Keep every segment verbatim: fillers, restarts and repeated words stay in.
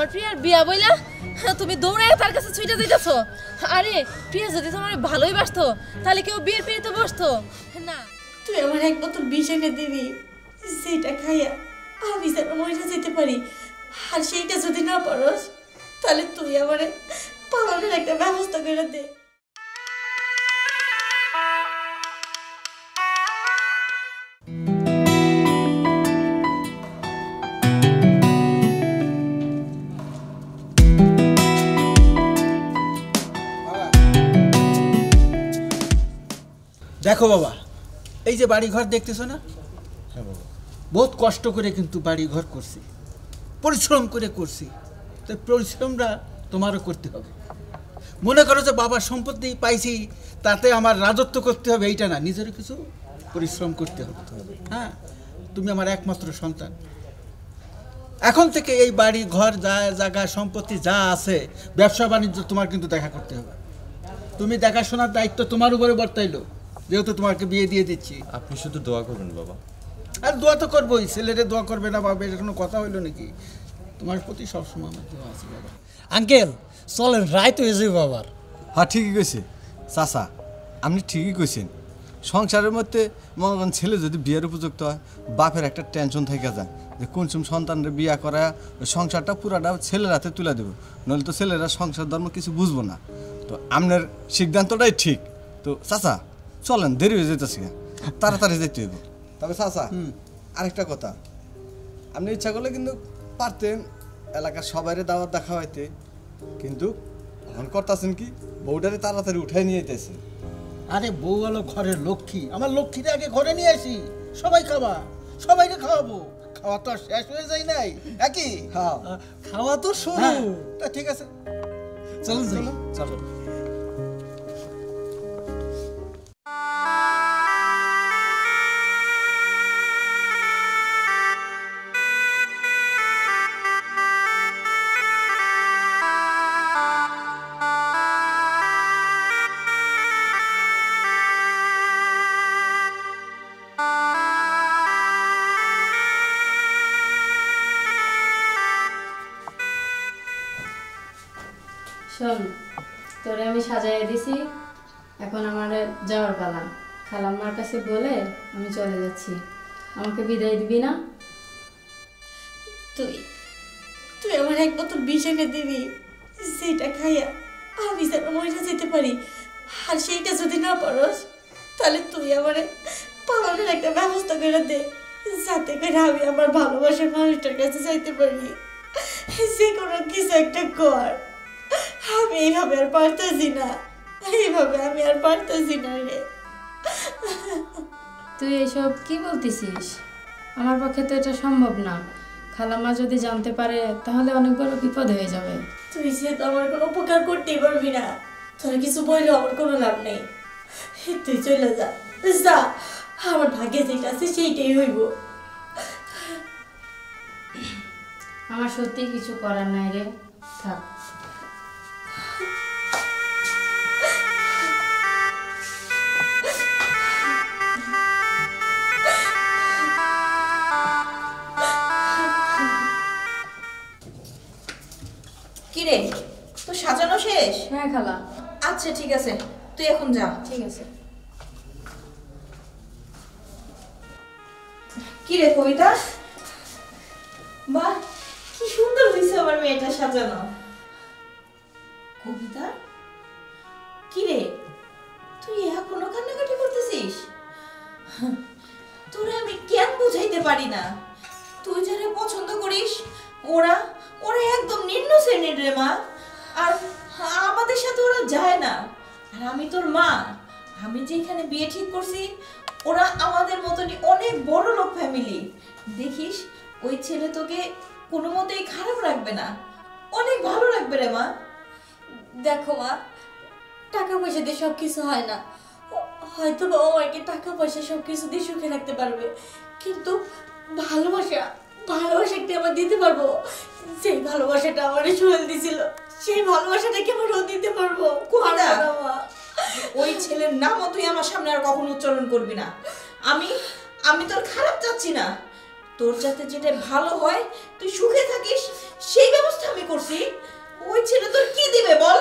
আমার প্রিয়ার বিয়া বইলা তুমি দৌড়ায় তার কাছে ছুটে যাইতেছ। আরে প্রিয়া যদি তোমার ভালোই বাসতো তাহলে কেউ বিয়ের পিড়িতে বসতো না। তুই আমার এক বোতল বিষ এনে দিবি, সেটা খাইয়া আমি যেন মরে যেতে পারি। আর সেইটা যদি না পারস তাহলে তুই আমার পালানোর একটা ব্যবস্থা করে দে। দেখো বাবা, এই যে বাড়ি ঘর দেখতেছো না, বহুত কষ্ট করে কিন্তু বাড়ি ঘর করছি, পরিশ্রম করে করছি। তো পরিশ্রমটা তোমারও করতে হবে। মনে করো যে বাবার সম্পত্তি পাইছি তাতে আমার রাজত্ব করতে হবে এইটা না, নিজেরও কিছু পরিশ্রম করতে হবে। হ্যাঁ, তুমি আমার একমাত্র সন্তান। এখন থেকে এই বাড়ি ঘর যা জায়গা সম্পত্তি যা আছে ব্যবসা বাণিজ্য তোমার কিন্তু দেখা করতে হবে। তুমি দেখাশোনার দায়িত্ব তোমার উপরে বর্তাইলো, যেহেতু তোমাকে বিয়ে দিয়ে দিচ্ছি। আপনি শুধু দোয়া করবেন বাবা। আর দোয়া তো করবোই, ছেলেটা দোয়া করবে না বাবা, এটা কোনো কথা হইলো নাকি? তোমার প্রতি সবসময় আমার দোয়া আছে বাবা। আঙ্কেল চলেন, রায় তো এসে বাবার। হ্যাঁ ঠিকই কইছে চাচা, আপনি ঠিকই কইছেন। সংসারের মধ্যে মনে করেন ছেলে যদি বিয়ের উপযুক্ত হয়, বাপের একটা টেনশন থেকে যায় যে কোন সময় সন্তানরা বিয়ে করা সংসারটা পুরাটা ছেলের হাতে তুলে দেবো, নইলে তো ছেলেরা সংসার ধর্ম কিছু বুঝবো না। তো আপনার সিদ্ধান্তটাই ঠিক। তো চাচা চলেন, দেরি হয়ে যেতেছি, তাড়াতাড়ি যেতে হইব। তবে চাচা আরেকটা কথা, আপনি ইচ্ছা করলে কিন্তু পারতেন এলাকার সবাইরে দাওয়াত দেখা হইতে, কিন্তু মন করতেছেন কি বউটারে তাড়াতাড়ি উঠাই নিয়ে যেতেছে। আরে বউ হলো ঘরের লক্ষ্মী, আমার লক্ষ্মীটা আগে ঘরে নিয়ে আসি, সবাই খাওয়া, সবাইকে খাওয়াবো। খাওয়া তো শেষ হয়ে যায় নাই নাকি? হ্যাঁ খাওয়া তো শুরু। তা ঠিক আছে চলুন চলুন চলুন। শোন, তোরে আমি সাজাইয়া দিছি, এখন আমার যাওয়ার পালা। খালাম্মার কাছে বলে আমি চলে যাচ্ছি, আমাকে বিদায় দিবি না? তুই তুই আমার এক বোতল বিষ এনে দিবি, সেটা খাইয়া আমি যেন মরে যেতে পারি। আর সেইটা যদি না পারস তাহলে তুই আমার পালানোর একটা ব্যবস্থা করে দে, যাতে করে আমি আমার ভালোবাসার মানুষটার কাছে যাইতে পারি। যে কোনো কিছু একটা কর, আমি এইভাবে আর পারতেছি না, এইভাবে আমি আর পারতেছি না রে। তুই এসব কি বলতেছিস? আমার পক্ষে তো এটা সম্ভব না। খালামা যদি জানতে পারে তাহলে অনেক বড় বিপদ হয়ে যাবে। তুই সে তো আমার কোনো উপকার করতেই পারবি না, তোর কিছু বললেও আমার কোনো লাভ নেই। তুই চলে যা, যা, আমার ভাগ্যে যেটা আছে সেইটাই হইব। আমার সত্যি কিছু করার নাই রে, থাক। কিরে তো সাজানো শেষ? হ্যাঁ খালা। আচ্ছা ঠিক আছে, তুই এখন যা। ঠিক আছে। কিরে কবিতা, বাহ কি সুন্দর হয়েছে আমার মেয়েটা সাজানো। কবিতা কিরে তুই এখনো কান্নাকাটি করতেছিস? তোরা আমি কেন বুঝাইতে পারি না, তুই যারা পছন্দ করিস ওরা ওরা একদম নিম্ন শ্রেণীর রে মা, আর আমাদের সাথে ওরা যায় না। আর আমি তোর মা, আমি যেখানে বিয়ে ঠিক করছি ওরা আমাদের মতনই অনেক বড় লোক ফ্যামিলি। দেখিস ওই ছেলে তোকে কোনো মতেই খারাপ রাখবে না, অনেক ভালো রাখবে রে মা। দেখো মা, টাকা পয়সা দিয়ে সব কিছু হয় না, হয়তো বাবা মাকে টাকা পয়সা সব কিছু দিয়ে সুখে রাখতে পারবে, কিন্তু ভালোবাসা ভালোবাসা একটা আমার দিতে পারবো। সেই ভালোবাসাটা আমার সোহেল দিছিল, সেই ভালোবাসাটা কি আমরা দিতে পারবো? ওই ছেলের নামও তুই আমার সামনে আর কখনো উচ্চারণ করবি না। আমি আমি তোর খারাপ চাচ্ছি না, তোর যাতে যেটা ভালো হয়, তুই সুখে থাকিস সেই ব্যবস্থা আমি করছি। ওই ছেলে তোর কি দিবে বল?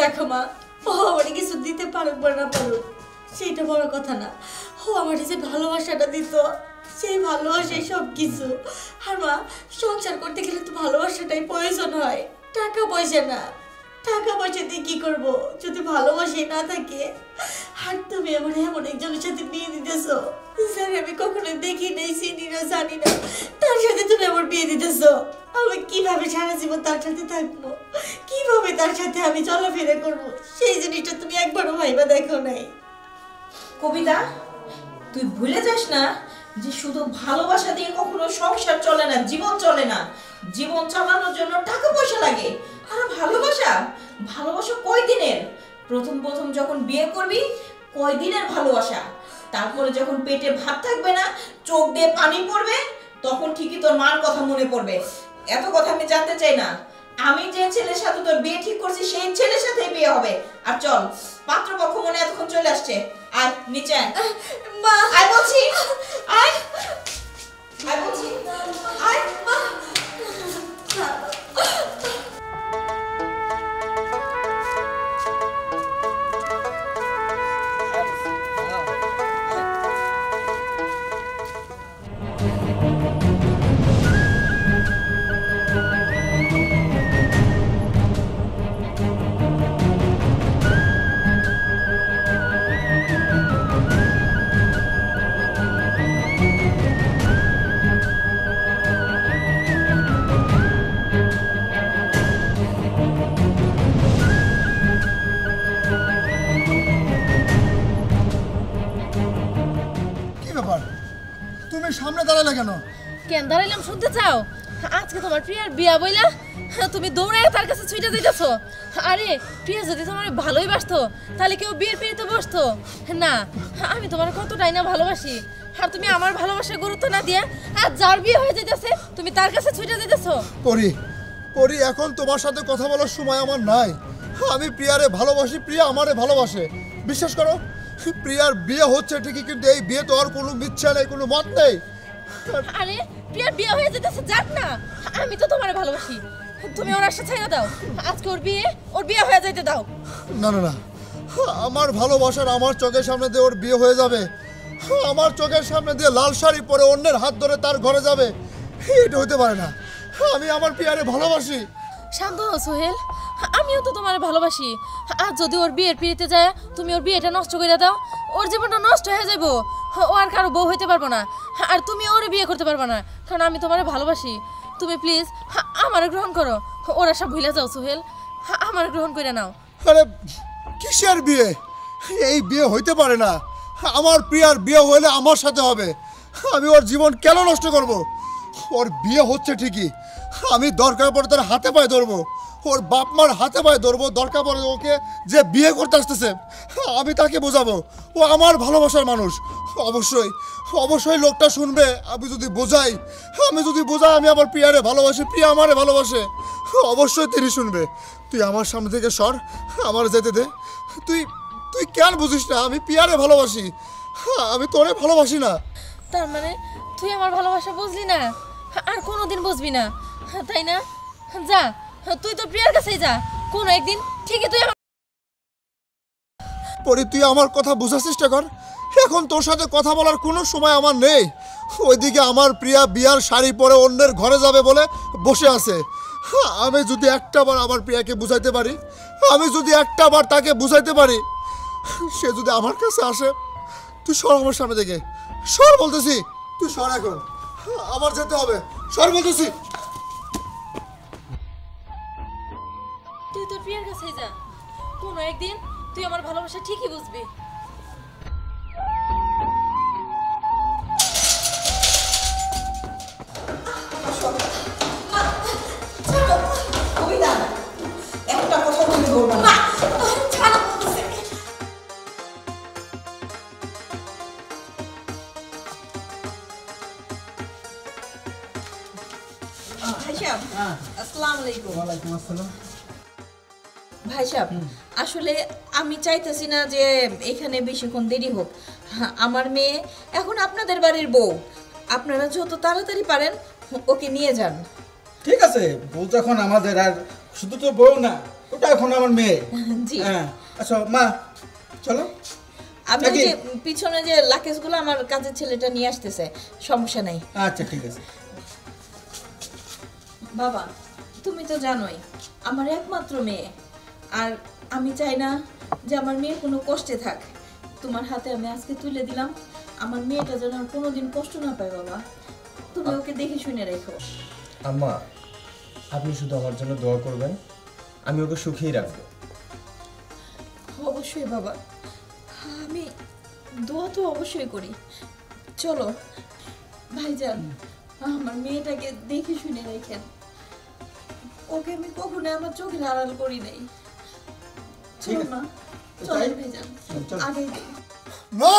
দেখো মা, ও আমার কিছু দিতে পারুক বা না পারুক সেইটা বড় কথা না, ও আমার যে ভালোবাসাটা দিত সেই ভালোবাসাই সব কিছু। আর মা, সংসার করতে গেলে তো ভালোবাসাটাই প্রয়োজন হয়, টাকা পয়সা না। টাকা পয়সা দিয়ে কি করবো যদি ভালোবাসাই না থাকে? আর তুমি আমার এমন একজনের সাথে বিয়ে দিতেছ স্যার আমি কখনো দেখি নাই, চিনি না, জানি না, তার সাথে তুমি আমার বিয়ে দিতেছ। আমি কিভাবে সারা জীবন তার সাথে থাকবো, কিভাবে তার সাথে আমি চলাফেরা করবো সেই জিনিসটা তুমি একবারও ভাইবা দেখো নাই। কবিতা, তুই ভুলে যাস না যে শুধু ভালোবাসা দিয়ে কখনো সংসার চলে না, জীবন চলে না। জীবন চালানোর জন্য টাকা পয়সা লাগে। আর ভালোবাসা, ভালোবাসা কয়দিনের? প্রথম প্রথম যখন বিয়ে করবি কয়দিনের ভালোবাসা, তারপরে যখন পেটে ভাত থাকবে না, চোখ দিয়ে পানি পড়বে, তখন ঠিকই তোর মার কথা মনে পড়বে। এত কথা আমি জানতে চাই না। আমি যে ছেলের সাথে তোর বিয়ে ঠিক করছি সেই ছেলের সাথেই বিয়ে হবে। আর চল, পাত্রপক্ষ মনে এতক্ষণ চলে আসছে, আয় নিচে আয়। মা, আয় বলছি, আয়, আয় বলছি, আয়। মা, সামনে দাঁড়ালে কেন? কেন দাঁড়াইলাম শুনতে চাও? আজকে তোমার প্রিয়ার বিয়া বইলা তুমি দৌড়ায় তার কাছে ছুটে যাইতেছো। আরে প্রিয়া যদি তোমার ভালোই বাসতো তাহলে কেউ বিয়ের পিড়িতে বসতো না। আমি তোমার কতটাই না ভালোবাসি, আর তুমি আমার ভালোবাসার গুরুত্ব না দিয়ে আর যার বিয়ে হয়ে যাইতেছে তুমি তার কাছে ছুটে যাইতেছো। পরি, পরি, এখন তোমার সাথে কথা বলার সময় আমার নাই। আমি প্রিয়ারে ভালোবাসি, প্রিয়া আমারে ভালোবাসে। বিশ্বাস করো, প্রিয়ার বিয়ে হচ্ছে ঠিকই, কিন্তু এই বিয়ে তো আর কোনো মিথ্যা নেই, কোনো মত নেই। আরে প্রিয়ার বিয়ে হয়ে যেতেছে, যাক না, আমি তো তোমারে ভালোবাসি, তুমি ওর আশা ছাইড়া দাও। আজকে ওর বিয়ে, ওর বিয়ে হয়ে যাইতে দাও। না না না, আমার ভালোবাসার আমার চোখের সামনে দিয়ে ওর বিয়ে হয়ে যাবে, আমার চোখের সামনে দিয়ে লাল শাড়ি পরে অন্যের হাত ধরে তার ঘরে যাবে, এটা হতে পারে না। আমি আমার প্রিয়ারে ভালোবাসি। শান্ত হও সোহেল, আমিও তো তোমারে ভালোবাসি। আর যদি ওর বিয়ের পিড়িতে যায় তুমি ওর বিয়েটা নষ্ট করে দাও, ওর জীবনটা নষ্ট হয়ে যাবো, ও আর কারো বউ হইতে পারবো না, আর তুমি ওর বিয়ে করতে পারবো না, কারণ আমি তোমারে ভালোবাসি। তুমি প্লিজ আমারে গ্রহণ করো, ওরা সব ভুলে যাও সোহেল, আমারে গ্রহণ করে নাও। আরে কিসের বিয়ে? এই বিয়ে হইতে পারে না। আমার প্রিয়ার বিয়ে হইলে আমার সাথে হবে। আমি ওর জীবন কেন নষ্ট করব? ওর বিয়ে হচ্ছে ঠিকই, আমি দরকার পড়ে তার হাতে পায়ে ধরবো, ওর বাপ মার হাতে পায়ে ধরবো, দরকার পড়ে ওকে যে বিয়ে করতে আসতেছে আমি তাকে বোঝাবো ও আমার ভালোবাসার মানুষ। অবশ্যই অবশ্যই লোকটা শুনবে। আমি যদি বোঝাই, আমি যদি বোঝাই আমি আমার প্রিয়ারে ভালোবাসি, প্রিয়া আমারে ভালোবাসে, অবশ্যই তিনি শুনবে। তুই আমার সামনে থেকে সর, আমার যেতে দে। তুই তুই কেন বুঝিস না আমি প্রিয়ারে ভালোবাসি, আমি তোরে ভালোবাসি না। তার মানে তুই আমার ভালোবাসা বুঝলি না, আর কোনোদিন বুঝবি না, তাই না? যা, তুই তো প্রিয়ার কাছেই যা, কোন একদিন ঠিকই। তুই পরি, তুই আমার কথা বোঝার চেষ্টা কর। এখন তোর সাথে কথা বলার কোনো সময় আমার নেই। ওইদিকে আমার প্রিয়া বিয়ার শাড়ি পরে অন্যের ঘরে যাবে বলে বসে আছে। আমি যদি একটাবার আমার প্রিয়াকে বুঝাইতে পারি, আমি যদি একটাবার তাকে বুঝাইতে পারি, সে যদি আমার কাছে আসে। তুই সর আমার সামনে থেকে, সর বলতেছি, তুই সর, এখন আমার যেতে হবে, সর বলতেছি। তোর প্রিয়ার কাছে যা, কোনো একদিন তুই আমার ভালোবাসা ঠিকই বুঝবি। একটা কথা বলে বলবো না। আসসালামু আলাইকুম। ওয়ালাইকুম আসসালাম। ভাই সাহেব, আসলে আমি চাইতেছি না যে এখানে বেশিক্ষণ দেরি হোক। আমার মেয়ে এখন আপনাদের বাড়ির বউ, আপনারা যত তাড়াতাড়ি পারেন ওকে নিয়ে যান। ঠিক আছে, বউ যখন আমাদের, আর শুধু তো বউ না, ওটা এখন আমার মেয়ে। জি আচ্ছা মা চলো। আপনি যে পিছনে যে লাকেজগুলো আমার কাজের ছেলেটা নিয়ে আসতেছে, সমস্যা নাই। আচ্ছা ঠিক আছে। বাবা তুমি তো জানোই আমার একমাত্র মেয়ে, আর আমি চাই না যে আমার মেয়ে কোনো কষ্টে থাক। তোমার হাতে আমি আজকে তুলে দিলাম, আমার মেয়েটা যেন কোনোদিন কষ্ট না পায়। বাবা তুমি ওকে দেখে শুনে রেখো। আম্মা আপনি শুধু আমার জন্য দোয়া করবেন, আমি ওকে সুখেই রাখবো। অবশ্যই বাবা, আমি দোয়া তো অবশ্যই করি। চলো ভাইজান, আমার মেয়েটাকে দেখে শুনে রেখেন। ওকে আমি কখনো আমার চোখের আড়াল করি নাই। চলো মা, চলো ভাইজান আগে। মা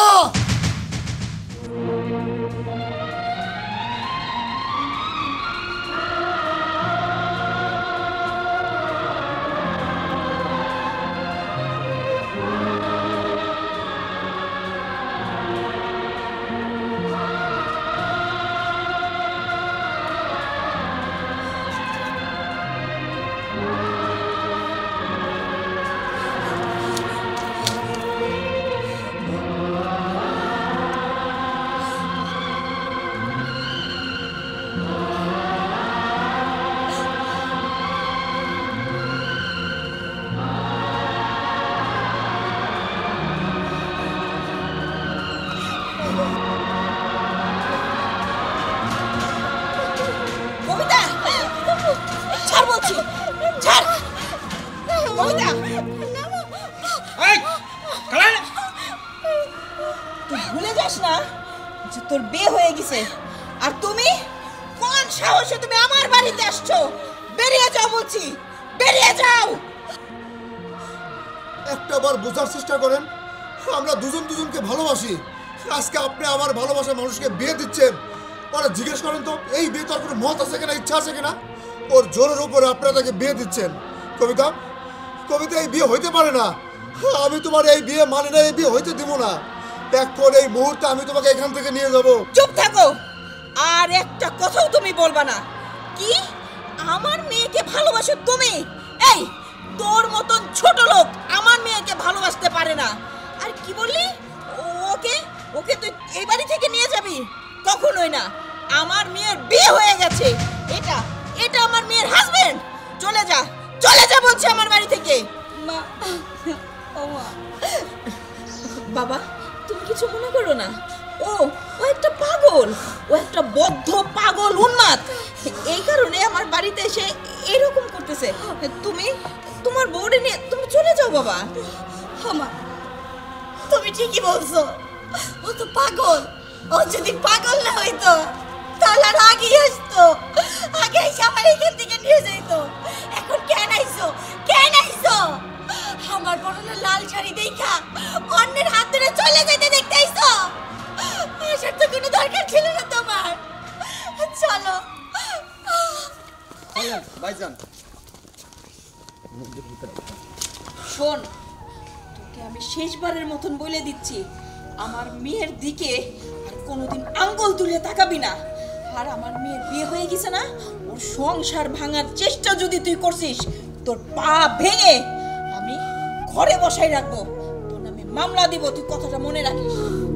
আমি তোমার এই বিয়ে মানি না, এই বিয়ে হইতে দিব না। এখন এই মুহূর্তে আমি তোমাকে এখান থেকে নিয়ে যাবো। চুপ থাকো, আর একটা কথাও তুমি বলবা না। কি আমার মেয়েকে ভালোবাসো তুমি? এই তোর মতন ছোট লোক আমার মেয়েকে ভালোবাসতে পারে না। আর কি বললি, ওকে ওকে তুই এই বাড়ি থেকে নিয়ে যাবি? কখনোই না। আমার মেয়ের বিয়ে হয়ে গেছে। এটা এটা আমার মেয়ের হাজবেন্ড। চলে যা, চলে যা বলছি আমার বাড়ি থেকে। মা ও মা, বাবা তুমি কিছু মনে করো না। ও ও একটা পাগল, ও একটা বদ্ধ পাগল উন্মাদ। এই কারণে আমার বাড়িতে এসে এরকম করতেছে। তুমি তোমার বউরে নিয়ে তুমি চলে যাও। বাবা মা তুমি ঠিকই বলছো, ও তো পাগল। ও যদি পাগল না হইতো তাহলে আর আগে আসতো, আগে এসে আমার এখান থেকে নিয়ে যেত। এখন কেন আইছো, কেন আইছো? আমার পরনে লাল শাড়ি দেখা অন্যের হাত ধরে চলে যেতে দেখতে আইছো? এসব তো কোনো দরকার ছিল না তোমার। চলো ভাইজান। শোন, তোকে আমি শেষবারের মতন বলে দিচ্ছি, আমার মেয়ের দিকে আর কোনোদিন আঙ্গুল তুলে তাকাবি না। আর আমার মেয়ের বিয়ে হয়ে গেছে না, ওর সংসার ভাঙার চেষ্টা যদি তুই করছিস, তোর পা ভেঙে আমি ঘরে বসাই রাখবো। তোর নামে মামলা দিব, তুই কথাটা মনে রাখিস।